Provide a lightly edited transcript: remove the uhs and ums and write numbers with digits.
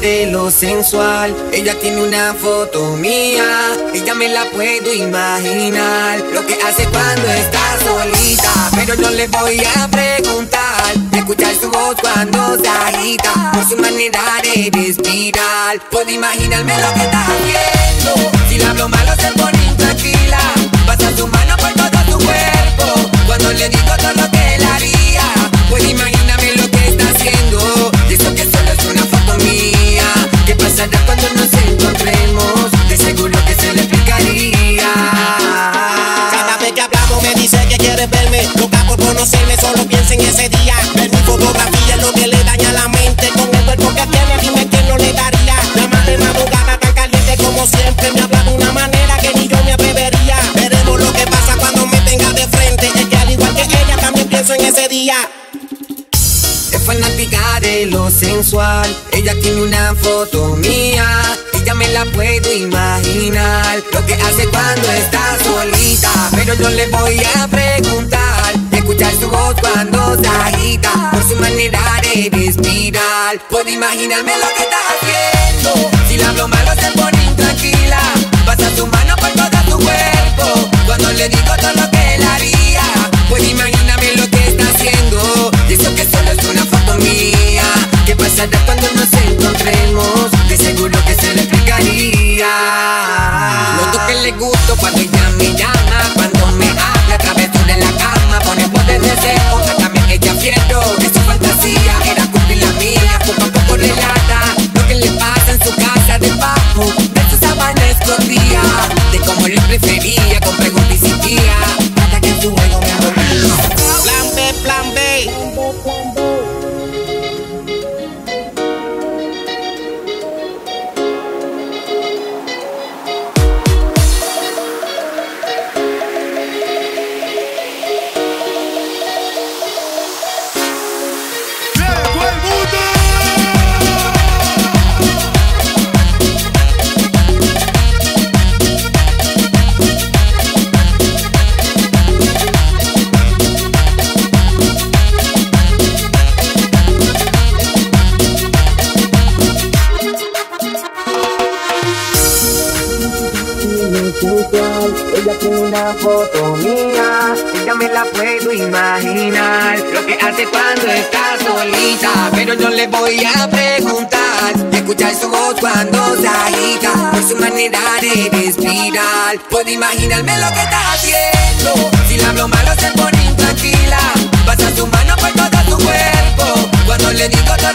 modelo sensual. Ella tiene una foto mía y ya me la puedo imaginar. Lo que hace cuando está solita, pero no le voy a preguntar. Escuchar su voz cuando se agita, por su manera de respirar. Puedo imaginarme lo que está haciendo. Si le hablo malo se pone intranquila, pasa su mano por todo tu cuerpo. Cuando le digo todo lo que él haría, puedo imaginarme lo que está haciendo. Y eso que solo es una foto mía. ¿Qué pasará cuando nos encontremos? De seguro que se le explicaría. Cada vez que hablamos me dice que quiere verme, loca por conocerme, solo piensa en ese día. Ver mi fotografía es lo que le daña la mente. Con el cuerpo que tiene, dime que no le daría. La madre madrugada tan caliente como siempre, me habla de una manera que ni yo me atrevería. Veremos lo que pasa cuando me tenga de frente. Es que al igual que ella también pienso en ese día. Fanática de lo sensual, ella tiene una foto mía y ya me la puedo imaginar. Lo que hace cuando está solita, pero no le voy a preguntar. Escuchar su voz cuando se agita, por su manera de respirar. Puedo imaginarme lo que está haciendo. Si le hablo malo se pone intranquila, pasa su mano por todo tu cuerpo. Cuando le digo todo lo que él haría, puedo imaginarme lo que está haciendo. Y eso que solo es una foto mía. ¿Qué pasará cuando nos encontremos? De seguro que se le explicaría. Noto que le gusto cuando ella me llama, cuando me habla, travesura en la cama, pone poder de deseo. También ella fiero, que su fantasía era cumplir la mía, poco a poco relata lo que le pasa en su casa debajo de su sabana escondida, de cómo le prefería con preguntas y psiquía, hasta que en su juego me aburrió. Plan B, plan B. Ella tiene una foto mía, ya me la puedo imaginar. Lo que hace cuando está solita, pero no le voy a preguntar. Escuchar su voz cuando se agita, por su manera de respirar. Puedo imaginarme lo que está haciendo. Si le hablo malo se pone intranquila, pasa su mano por todo tu cuerpo. Cuando le digo todo